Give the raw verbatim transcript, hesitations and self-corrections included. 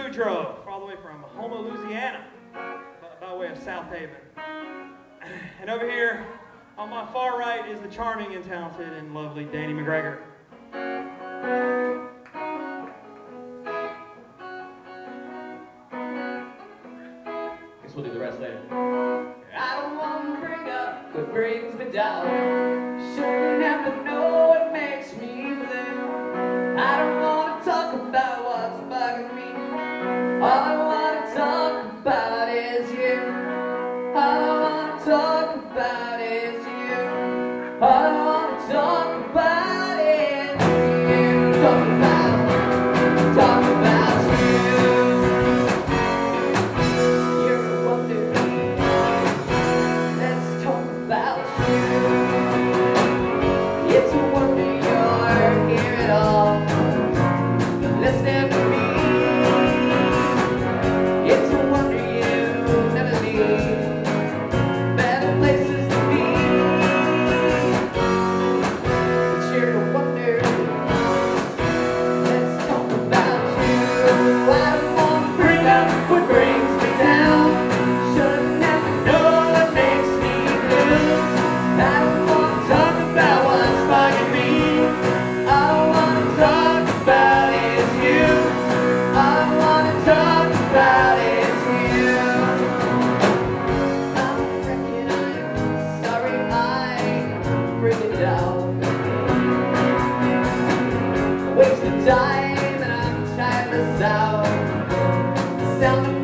Boudreaux, all the way from Houma, Louisiana, by way of South Haven. And over here, on my far right, is the charming and talented and lovely Danny McGreger. Guess we'll do the rest later. I don't want to bring up what brings me down. Sure enough, I know what makes me blue. I don't want to talk about what's bugging me. All I want to talk about is you. All I want to talk about is you. All I want to talk about is you. Talk about, talk about you. You're a wonder. Let's talk about you. It's a wonder you're here at all. Let's never wasted time, and I'm tired of the sound.